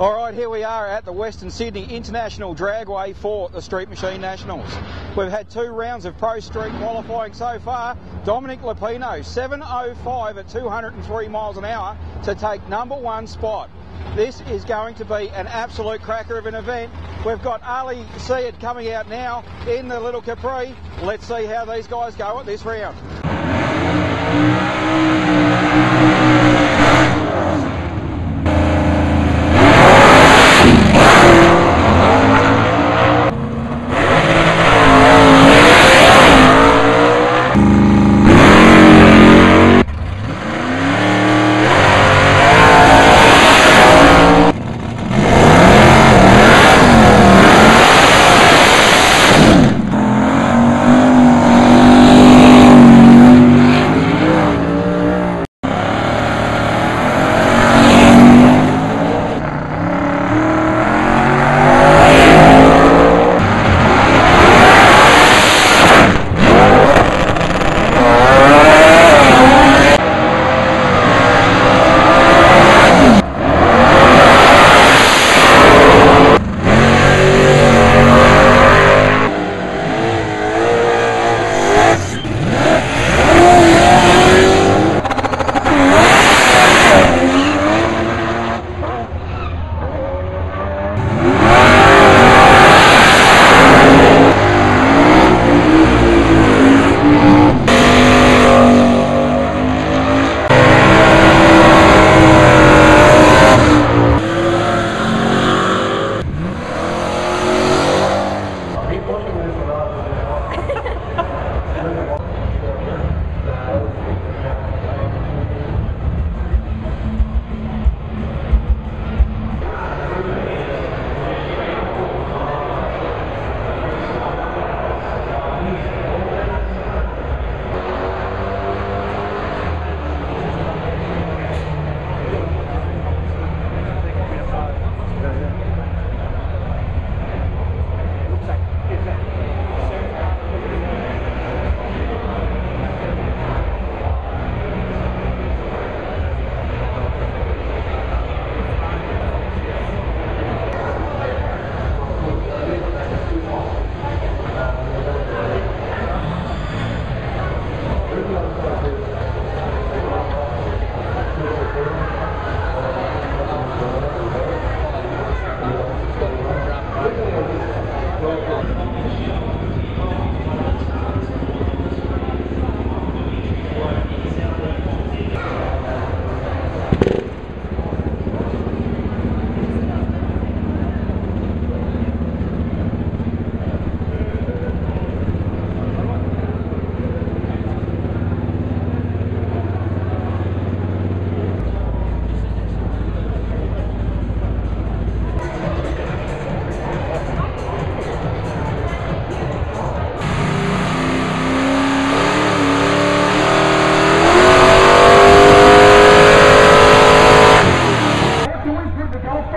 All right, here we are at the Western Sydney International Dragway for the Street Machine Nationals. We've had two rounds of Pro Street qualifying so far. Dominic Lupino, 7.05 at 203 miles an hour to take #1 spot. This is going to be an absolute cracker of an event. We've got Ali Seed coming out now in the little Capri. Let's see how these guys go at this round.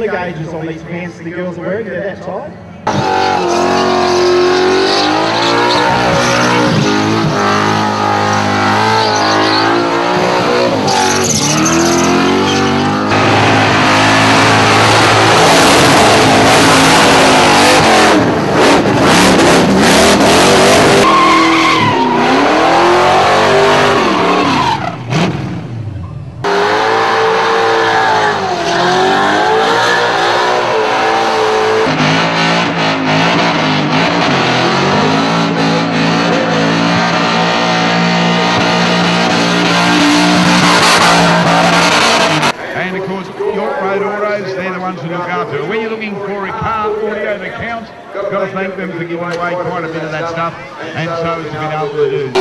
feeler gauges on these pants the girls are wearing. They're that tight. Got to thank them for giving away quite a bit of that stuff, and so it's been able to do.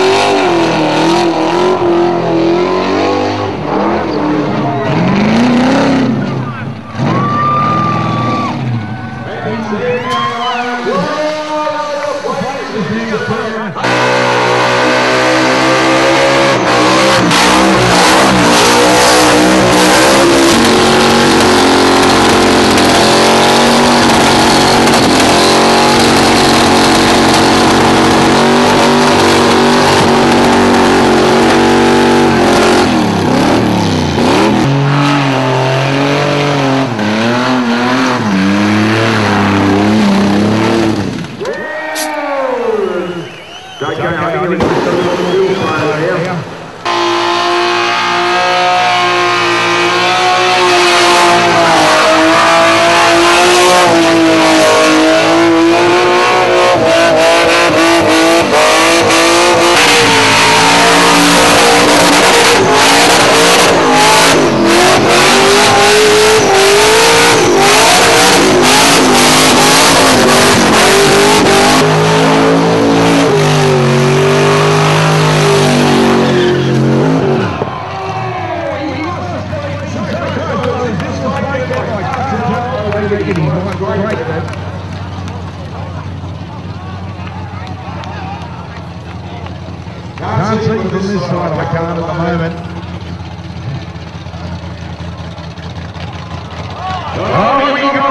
Can't see from this side of the car at the moment. Oh, we got